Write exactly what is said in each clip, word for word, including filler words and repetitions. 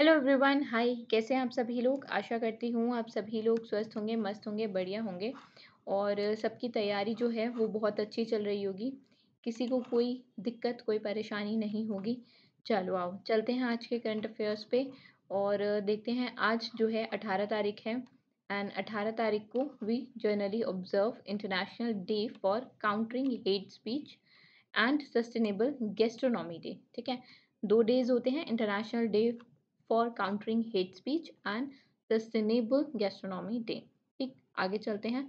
Hello everyone, हाय, कैसे हैं आप सभी लोग। आशा करती हूँ आप सभी लोग स्वस्थ होंगे, मस्त होंगे, बढ़िया होंगे और सबकी तैयारी जो है वो बहुत अच्छी चल रही होगी, किसी को कोई दिक्कत कोई परेशानी नहीं होगी। चलो आओ चलते हैं आज के करंट अफेयर्स पे और देखते हैं। आज जो है अठारह तारीख है एंड अठारह तारीख को we generally observe international day for countering hate speech and sustainable gastronomy day. ठीक है, दो डेज होते हैं, international day for countering hate speech and sustainable gastronomy day. ठीक, आगे चलते हैं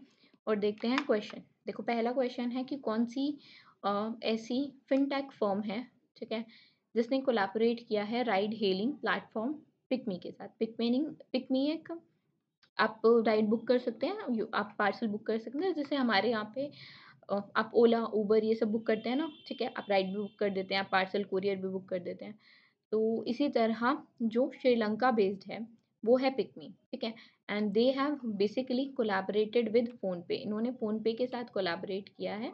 और देखते हैं क्वेश्चन। देखो पहला क्वेश्चन है कि कौन सी आ, ऐसी फिनटेक फर्म है, ठीक है, जिसने कोलैबोरेट किया है राइड हेलिंग प्लेटफॉर्म पिकमी के साथ। पिकमीनिंग पिकमी एक आप राइड बुक कर सकते हैं, आप पार्सल बुक कर सकते हैं, जैसे हमारे यहाँ पे आप ओला उबर ये सब बुक करते हैं ना, ठीक है, आप राइड भी बुक कर देते हैं, आप पार्सल कुरियर भी बुक कर देते हैं। तो इसी तरह जो श्रीलंका बेस्ड है वो है पिकमी, ठीक है, and they have basically collaborated with PhonePe. इन्होंने फोनपे के साथ कोलैबोरेट किया है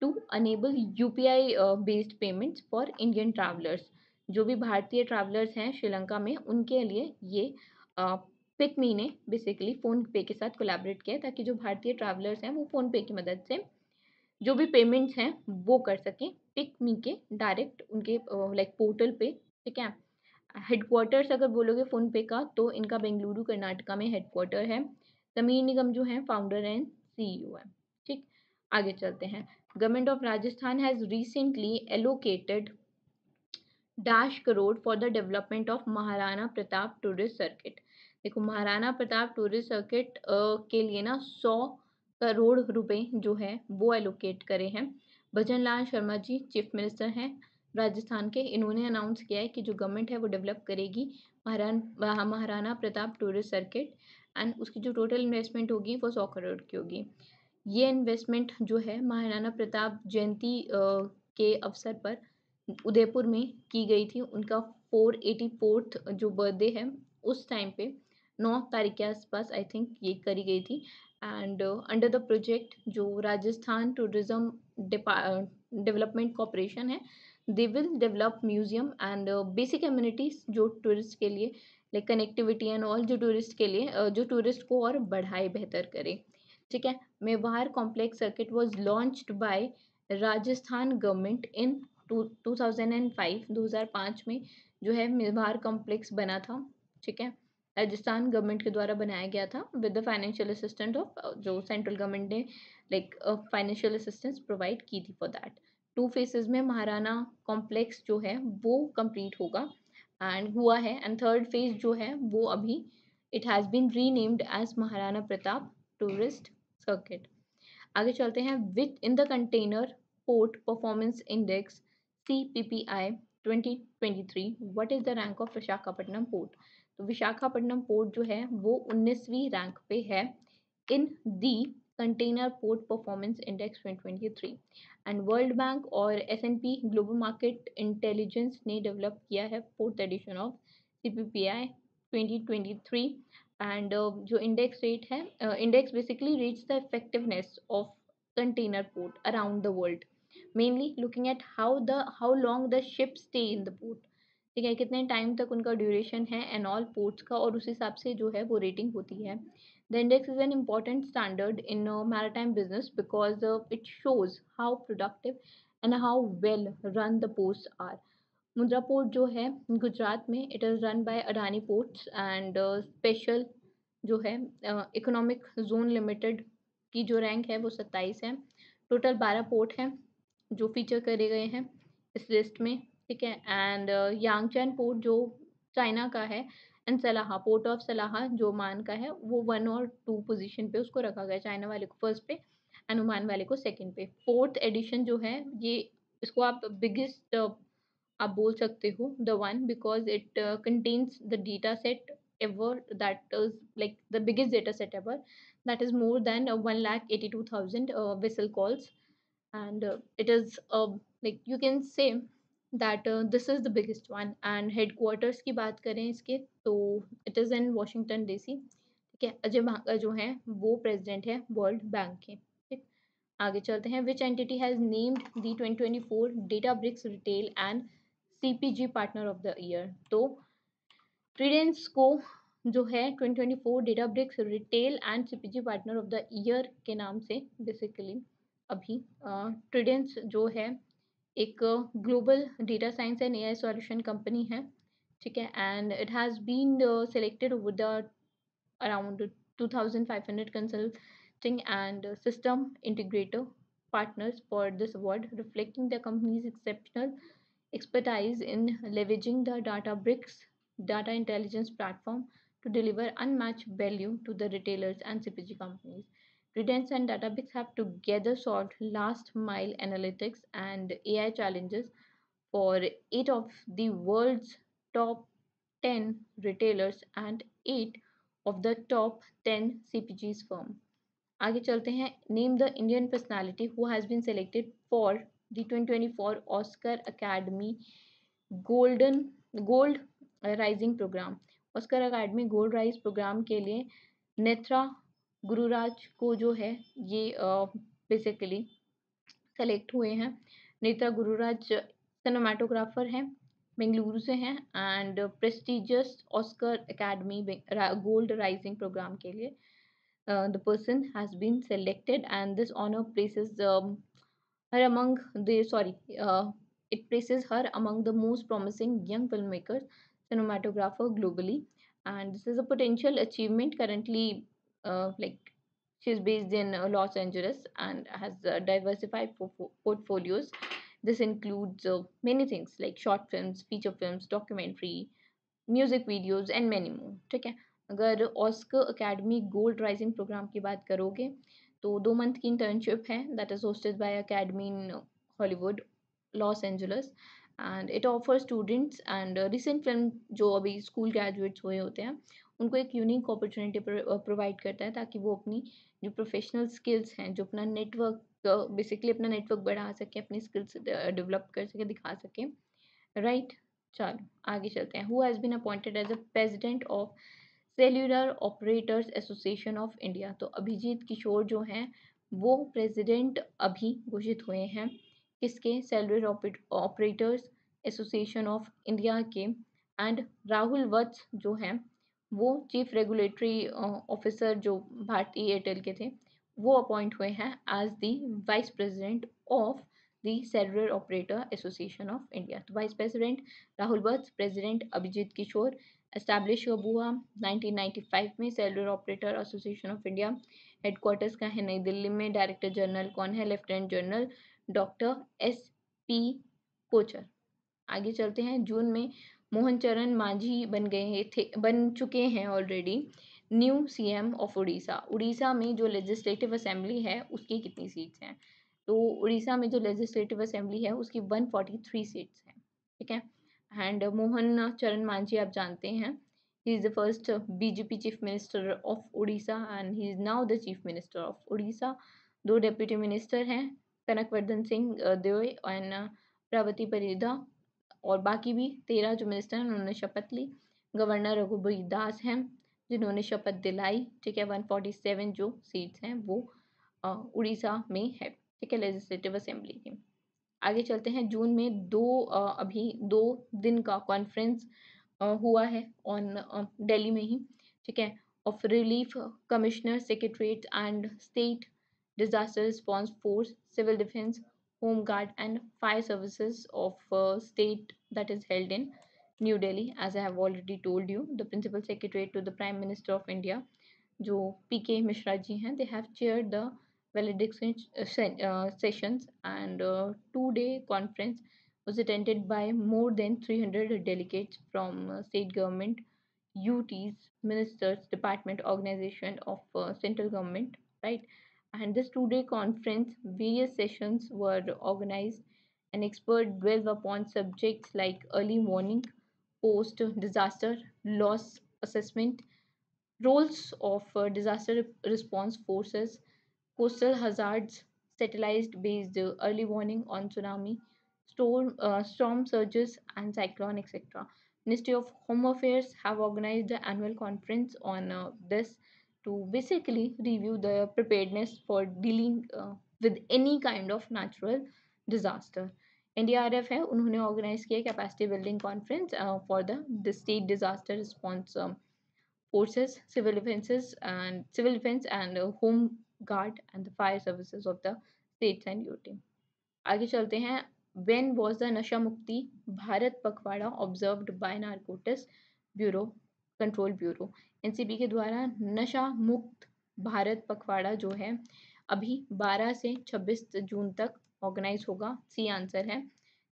to enable UPI based payments for Indian travellers. जो भी भारतीय ट्रैवलर्स हैं श्रीलंका में, उनके लिए ये पिकमी uh, ने बेसिकली फ़ोनपे के साथ कोलैबोरेट किया ताकि जो भारतीय ट्रैवलर्स हैं वो फ़ोनपे की मदद से जो भी पेमेंट्स हैं वो कर सकें पिकमी के डायरेक्ट उनके लाइक uh, पोर्टल like, पे। ठीक है, हेडक्वार्टर्स अगर बोलोगे फ़ोनपे का तो इनका बेंगलुरु कर्नाटका में हेडक्वार्टर है। समीर निगम जो है फाउंडर एंड सीईओ है। ठीक, आगे चलते हैं। Government of Rajasthan has recently allocated dash crore for the development of Maharana Pratap tourist circuit. देखो महाराणा प्रताप टूरिस्ट सर्किट के लिए ना सौ करोड़ रुपये जो है वो एलोकेट करे हैं। भजन लाल शर्मा जी चीफ मिनिस्टर हैं राजस्थान के, इन्होंने अनाउंस किया है कि जो गवर्नमेंट है वो डेवलप करेगी Maharana Maharana Pratap tourist circuit and उसकी जो टोटल इन्वेस्टमेंट होगी वो सौ करोड़ की होगी। ये इन्वेस्टमेंट जो है महाराणा प्रताप जयंती के अवसर पर उदयपुर में की गई थी, उनका फोर एटी फोर्थ जो बर्थडे है उस टाइम पे नौ तारीख के आसपास आई थिंक ये करी गई थी। एंड अंडर द प्रोजेक्ट जो राजस्थान टूरिज़म डेवलपमेंट कॉरपोरेशन है, they will develop museum and basic amenities जो टूरिस्ट के लिए लाइक कनेक्टिविटी एंड ऑल जो टूरिस्ट के लिए uh, जो टूरिस्ट को और बढ़ाए बेहतर करे। ठीक है, Mewar complex circuit was launched by Rajasthan government in two thousand and five. दो हज़ार पाँच में जो है मेवाड़ कॉम्प्लेक्स बना था, ठीक है, राजस्थान गवर्नमेंट के द्वारा बनाया गया था with the financial assistant of जो सेंट्रल गवर्नमेंट ने लाइक फाइनेंशियल असिस्टेंस प्रोवाइड की थी फॉर दैट। टू फेसेस में महाराणा कॉम्प्लेक्स जो है वो कंप्लीट होगा एंड हुआ है, एंड थर्ड फेज जो है वो अभी it has been renamed as Maharana Pratap tourist circuit. आगे चलते हैं। Within the container port performance index C P P I twenty twenty three what is the rank of Visakhapatnam port. तो विशाखापट्टनम पोर्ट जो है वो उन्नीसवीं रैंक पे है in the container port performance index twenty twenty three. And world bank और S N P global market intelligence ने develop किया है fourth edition of C P P I twenty twenty three. And जो index rate है, index basically reads the effectiveness of container port around the world, mainly looking at how the how long the ship stay in the port. ठीक है, कितने time तक उनका duration है and all ports का, और उस हिसाब से जो है वो रेटिंग होती है। The index is an important standard in uh, maritime business because uh, it shows how productive and how well run the ports are. Mundra Port जो है गुजरात में, it is run by Adani Ports and uh, Special जो है uh, Economic Zone Limited की जो rank है वो सत्ताईस है। टोटल बारह पोर्ट हैं जो फीचर करे गए हैं इस लिस्ट में, ठीक है। एंड यांगचैन पोर्ट जो चाइना का है and Salalah port of Salalah जो ओमान का है वो वन और टू पोजीशन पे उसको रखा गया, चाइना वाले को फर्स्ट पे एंड ओमान वाले को सेकंड पे। फोर्थ एडिशन जो है ये, इसको आप बिगेस्ट आप बोल सकते हो the one because it contains the data set ever that is like the biggest data set ever that is more than one lakh eighty two thousand whistle calls and it is like you can say that this is the biggest one. And headquarters की बात करें इसके तो it is in Washington D C, ठीक है। अजय भांगा जो हैं वो प्रेजिडेंट है वर्ल्ड बैंक के, ठीक। आगे चलते हैं। Which entity has named the twenty twenty four data bricks retail and C P G partner of the year. तो ट्रेडेंस को जो है twenty twenty four Databricks retail and CPG partner of the year के नाम से basically अभी Tredence जो है एक global data science and AI solution company है, ठीक है, and it has been selected with the around two thousand five hundred consulting and system integrator partners for this award, reflecting the company's exceptional expertise in leveraging the Databricks data intelligence platform to deliver unmatched value to the retailers and C P G companies. Tredence and Databricks have together solved last mile analytics and A I challenges for eight of the world's top ten retailers and eight of the top ten C P Gs firm. आगे चलते हैं. Name the Indian personality who has been selected for the twenty twenty-four Oscar Academy Golden Gold Rising Program. Oscar Academy Gold Rise Program के लिए नेत्रा गुरुराज को जो है ये basically uh, select हुए हैं. नेत्रा गुरुराज सिनेमाटोग्राफर हैं, बेंगलुरु से हैं, and prestigious Oscar academy gold rising programme के लिए the person has been selected and this honour places her among the sorry it places her among the most promising young film makers cinematographer globally and this is a potential achievement. Currently like she is based in Los Angeles and has diversified portfolios. This includes uh, many things like short films, feature films, documentary, music videos and many more. ठीक है, अगर Oscar academy gold rising programme की बात करोगे तो दो month की internship है that is hosted by academy in Hollywood Los Angeles and it offer students and recent film जो अभी स्कूल ग्रेजुएट्स हुए होते हैं उनको एक यूनिक अपॉर्चुनिटी प्रोवाइड करता है ताकि वो अपनी जो प्रोफेशनल स्किल्स हैं, जो अपना नेटवर्क बेसिकली अपना नेटवर्क बढ़ा सके, अपनी स्किल्स डेवलप कर सके, दिखा सके, राइट. चलो आगे चलते हैं. Who has been appointed as a president of cellular operators association of India. तो अभिजीत किशोर जो हैं वो प्रेजिडेंट अभी घोषित हुए हैं किसके, cellular operators association of India के, एंड राहुल वत्स जो हैं वो चीफ रेगुलेटरी ऑफिसर जो भारतीय एयरटेल के थे वो अपॉइंट हुए हैं as the vice president of the cellular operator association of India. तो vice president Rahul Vats, president Abhijit Kishore. Establish कब हुआ, नाइनटीन नाइंटी फाइव में cellular operator association of India. Headquarters का है नई दिल्ली में. डायरेक्टर जनरल कौन है, lieutenant general doctor S P Kochhar. आगे चलते हैं. जून में मोहन चरण माझी बन गए थे बन चुके हैं already new CM of Orissa. Orissa में जो लेजिस्लेटिव असेंबली है उसकी कितनी सीट्स हैं, तो उड़ीसा में जो लेजिस्लेटिव असेंबली है उसकी वन फोर्टी थ्री सीट्स हैं, ठीक है. एंड मोहन चरण मांझी आप जानते हैं, he is the first BJP chief minister of Orissa and he is now the chief minister of Orissa. दो डिप्यूटी मिनिस्टर हैं, कनकवर्धन सिंह देओय एंड प्रवती परिदा, और बाकी भी तेरह जो मिनिस्टर हैं उन्होंने शपथ ली. गवर्नर रघुबीर दास हैं जिन्होंने शपथ दिलाई, ठीक है. वन फोर्टी सेवन जो सीट्स हैं वो उड़ीसा में है, ठीक है, लेजिस्लेटिव असेंबली की. आगे चलते हैं. जून में दो आ, अभी दो दिन का कॉन्फ्रेंस हुआ है ऑन दिल्ली में ही, ठीक है, of relief commissioner secretariat and state disaster response force, civil defence, home guard and fire services of state that is held in New Delhi, as I have already told you. The Principal Secretary to the Prime Minister of India, जो P K Mishra ji हैं, they have chaired the valediction uh, sessions and uh, two-day conference was attended by more than three hundred delegates from uh, state government, U Ts, ministers, department, organization of uh, central government, right? And this two-day conference, various sessions were organized. An expert dwells upon subjects like early warning, post disaster loss assessment, roles of uh, disaster response forces, coastal hazards, satellite based early warning on tsunami, storm uh, storm surges and cyclone, etc. Ministry of Home Affairs have organized the annual conference on uh, this to basically review the preparedness for dealing uh, with any kind of natural disaster. NDRF है, उन्होंने organise किया capacity building conference for the state disaster response forces, civil defences and civil defence and home guard and the fire services of the states and UT. आगे चलते हैं. When was the नशा मुक्ति भारत पखवाड़ा observed by narcotics bureau control bureau. NCB के द्वारा नशा मुक्त भारत पखवाड़ा जो है अभी बारह से छब्बीस जून तक ऑर्गेनाइज होगा. सी आंसर है.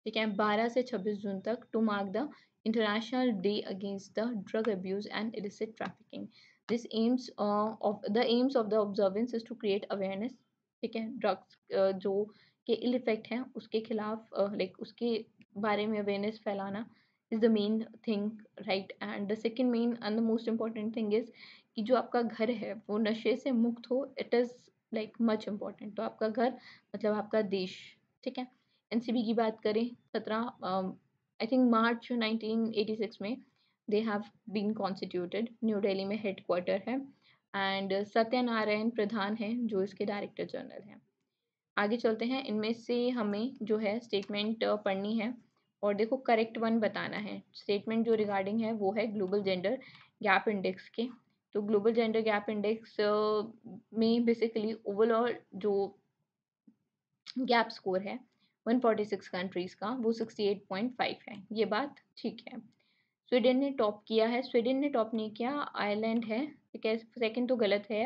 ठीक है, बारह से छब्बीस जून तक to mark the international day against the drug abuse and illicit trafficking. This aims of the aims of the observance is to create awareness. ठीक है, ड्रग्स uh, जो के इल इफेक्ट हैं उसके खिलाफ लाइक uh, उसके बारे में अवेयरनेस फैलाना is the main thing, right. And the second main and the most important thing is कि जो आपका घर है वो नशे से मुक्त हो. It is like much important. तो आपका घर मतलब आपका देश. ठीक है, एनसीबी की बात करें, सत्रह I think March nineteen eighty six में they have been constituted. New Delhi में हेड क्वार्टर है एंड सत्य नारायण प्रधान हैं जो इसके डायरेक्टर जनरल हैं. आगे चलते हैं. इनमें से हमें जो है स्टेटमेंट पढ़नी है और देखो करेक्ट वन बताना है. स्टेटमेंट जो रिगार्डिंग है वो है ग्लोबल जेंडर गैप इंडेक्स के. तो ग्लोबल जेंडर गैप इंडेक्स में बेसिकली ओवरऑल जो गैप स्कोर है एक सौ छियालीस कंट्रीज़ का वो अड़सठ पॉइंट पाँच है. ये बात ठीक है. स्वीडन ने टॉप किया है, स्वीडन ने टॉप नहीं किया, आयरलैंड है. सेकंड तो गलत है.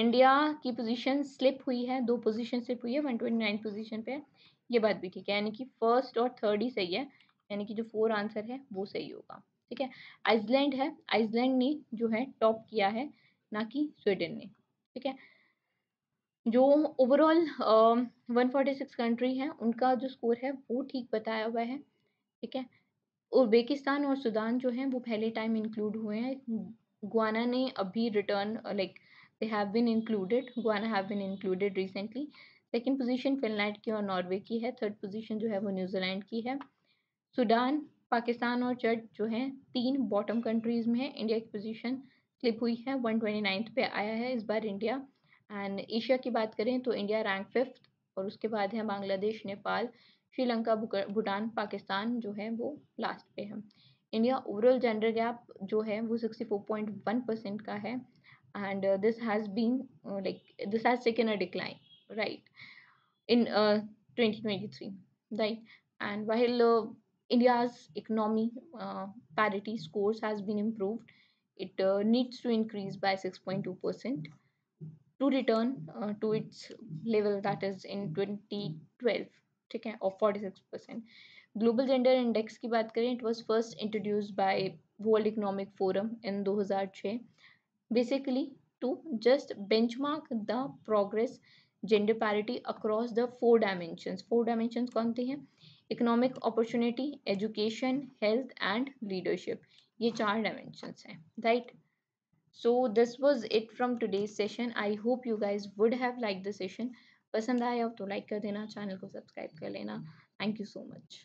इंडिया की पोजीशन स्लिप हुई है, दो पोजीशन स्लिप हुई है, एक सौ उनतीस पोजीशन पे है. ये बात भी ठीक है, यानी कि फर्स्ट और थर्ड ही सही है, यानी कि जो फोर आंसर है वो सही होगा. ठीक है, आइसलैंड है, आइसलैंड ने जो है टॉप किया है ना कि स्वीडन ने. ठीक है, जो ओवरऑल एक सौ छियालीस कंट्री है उनका जो स्कोर है वो ठीक बताया हुआ है. ठीक है, उज्बेकिस्तान और सूडान जो हैं वो पहले टाइम इंक्लूड हुए हैं. गुआना ने अभी return like they have been included, Guyana have been included recently. Second position Finland की और नॉर्वे की है. थर्ड पोजीशन जो है वो न्यूजीलैंड की है. सूडान, पाकिस्तान और चड जो हैं तीन बॉटम कंट्रीज़ में है. इंडिया की पोजीशन स्लिप हुई है, वन ट्वेंटी नाइन्थ पे आया है इस बार इंडिया. एंड एशिया की बात करें तो इंडिया रैंक फिफ्थ और उसके बाद है बांग्लादेश, नेपाल, श्रीलंका, भूटान, पाकिस्तान जो है वो लास्ट पे है. इंडिया ओवरऑल जेंडर गैप जो है वो sixty four point one percent का है and this has been like this has taken a decline, right, in twenty twenty three, right. And while India's economy uh, parity scores has been improved. It uh, needs to increase by six point two percent to return uh, to its level that is in twenty twelve. ठीक है, of forty-six percent. Global Gender Index की बात करें, it was first introduced by World Economic Forum in two thousand six, basically to just benchmark the progress gender parity across the four dimensions. Four dimensions कौन सी हैं? Economic opportunity, education, health and leadership. ये चार dimensions हैं, right. So this was it from today's session. I hope you guys would have like the session. पसंद आया हो तो लाइक कर देना, चैनल को सब्सक्राइब कर लेना. Thank you so much.